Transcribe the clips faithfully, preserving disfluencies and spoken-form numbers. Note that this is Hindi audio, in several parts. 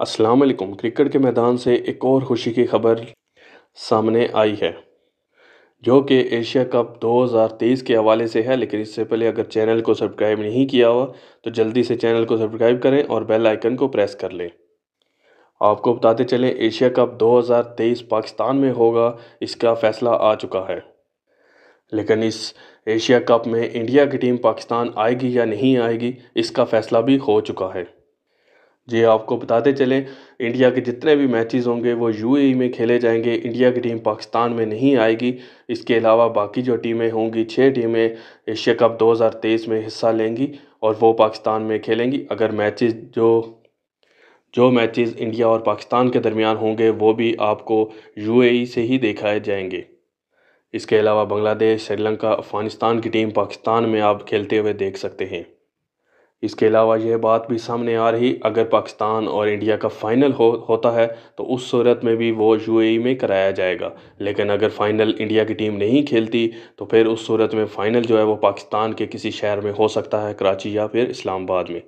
अस्सलाम वालेकुम। क्रिकेट के मैदान से एक और खुशी की खबर सामने आई है जो कि एशिया कप दो हज़ार तेईस के हवाले से है, लेकिन इससे पहले अगर चैनल को सब्सक्राइब नहीं किया हुआ तो जल्दी से चैनल को सब्सक्राइब करें और बेल आइकन को प्रेस कर लें। आपको बताते चलें, एशिया कप दो हज़ार तेईस पाकिस्तान में होगा, इसका फैसला आ चुका है, लेकिन इस एशिया कप में इंडिया की टीम पाकिस्तान आएगी या नहीं आएगी इसका फैसला भी हो चुका है। जी आपको बताते चलें, इंडिया के जितने भी मैचेस होंगे वो यूएई में खेले जाएंगे, इंडिया की टीम पाकिस्तान में नहीं आएगी। इसके अलावा बाकी जो टीमें होंगी, छः टीमें एशिया कप दो हज़ार तेईस में हिस्सा लेंगी और वो पाकिस्तान में खेलेंगी। अगर मैचेस जो जो मैचेस इंडिया और पाकिस्तान के दरमियान होंगे वो भी आपको यूएई से ही दिखाए जाएंगे। इसके अलावा बांग्लादेश, श्रीलंका, अफगानिस्तान की टीम पाकिस्तान में आप खेलते हुए देख सकते हैं। इसके अलावा यह बात भी सामने आ रही, अगर पाकिस्तान और इंडिया का फ़ाइनल हो होता है तो उस सूरत में भी वो यूएई में कराया जाएगा, लेकिन अगर फ़ाइनल इंडिया की टीम नहीं खेलती तो फिर उस सूरत में फ़ाइनल जो है वो पाकिस्तान के किसी शहर में हो सकता है, कराची या फिर इस्लामाबाद में।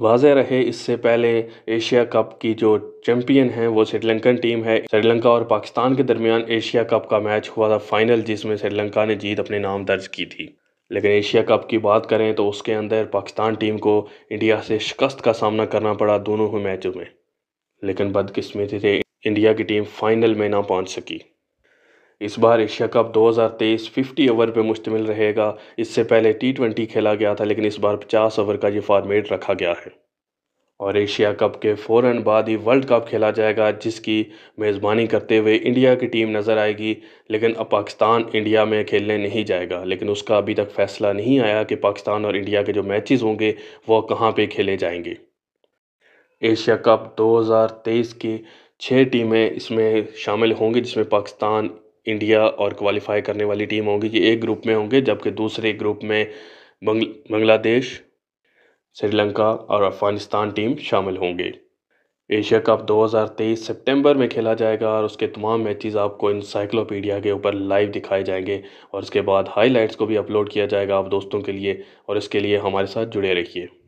वाज़ह रहे, इससे पहले एशिया कप की जो चैम्पियन हैं वो श्रीलंकन टीम है। श्रीलंका और पाकिस्तान के दरमियान एशिया कप का मैच हुआ था फ़ाइनल, जिसमें श्रीलंका ने जीत अपने नाम दर्ज की थी, लेकिन एशिया कप की बात करें तो उसके अंदर पाकिस्तान टीम को इंडिया से शिकस्त का सामना करना पड़ा दोनों ही मैचों में, लेकिन बदकिस्मती से इंडिया की टीम फ़ाइनल में ना पहुंच सकी। इस बार एशिया कप दो हज़ार तेईस पचास ओवर पर मुश्तमिल रहेगा। इससे पहले टी ट्वेंटी खेला गया था, लेकिन इस बार पचास ओवर का ये फार्मेट रखा गया है और एशिया कप के फ़ौरन बाद ही वर्ल्ड कप खेला जाएगा, जिसकी मेज़बानी करते हुए इंडिया की टीम नज़र आएगी, लेकिन अब पाकिस्तान इंडिया में खेलने नहीं जाएगा। लेकिन उसका अभी तक फैसला नहीं आया कि पाकिस्तान और इंडिया के जो मैचेस होंगे वो कहाँ पे खेले जाएंगे। एशिया कप दो हज़ार तेईस की छः टीमें इसमें शामिल होंगी, जिसमें पाकिस्तान, इंडिया और क्वालिफाई करने वाली टीम होंगी। ये एक ग्रुप में होंगे, जबकि दूसरे ग्रुप में बांग्लादेश, श्रीलंका और अफगानिस्तान टीम शामिल होंगे। एशिया कप दो हज़ार तेईस सितंबर में खेला जाएगा और उसके तमाम मैचेस आपको इंसाइक्लोपीडिया के ऊपर लाइव दिखाए जाएंगे और उसके बाद हाइलाइट्स को भी अपलोड किया जाएगा आप दोस्तों के लिए, और इसके लिए हमारे साथ जुड़े रहिए।